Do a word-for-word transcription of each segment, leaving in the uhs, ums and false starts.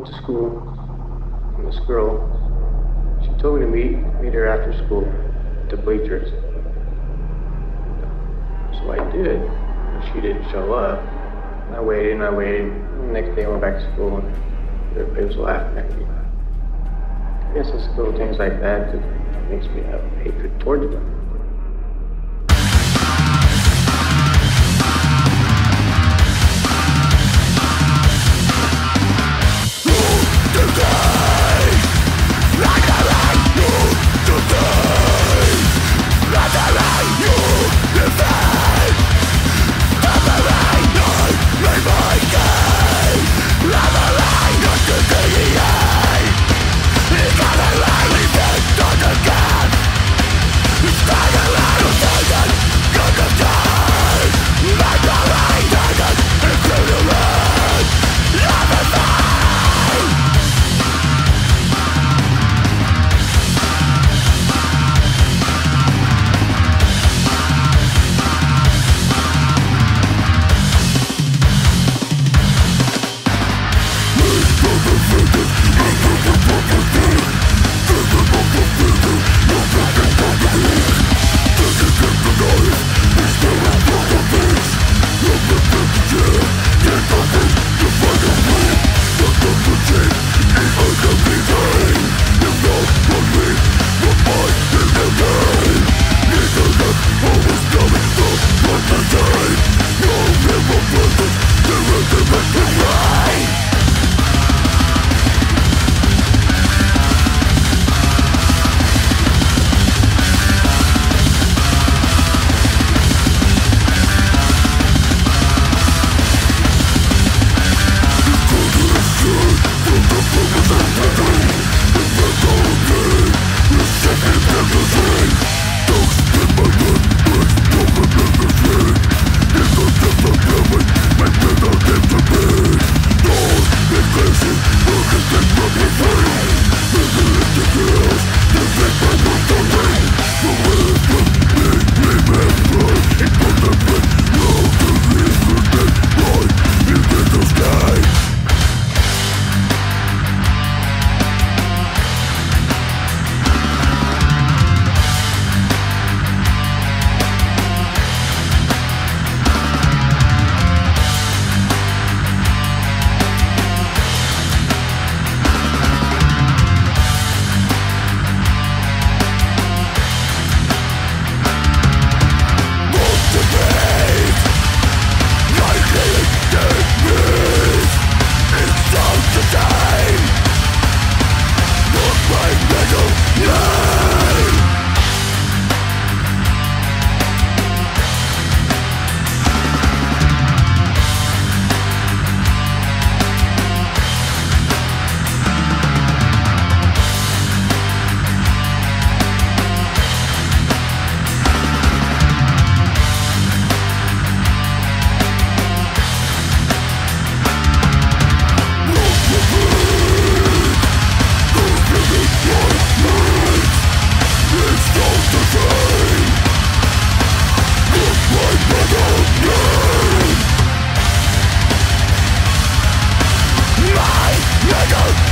went to school, and this girl, she told me to meet, meet her after school at the bleachers. So I did, but she didn't show up. I waited and I waited. The next day I went back to school and everybody was laughing at me. I guess it's little things like that that makes me have hatred towards them.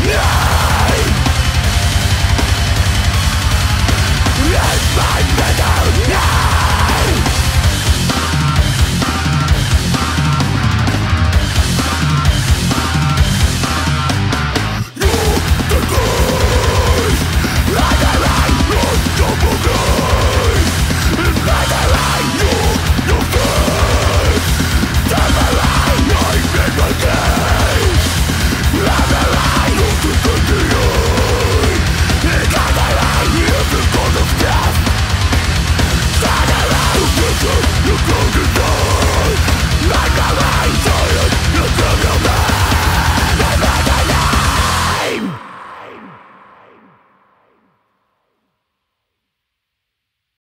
No!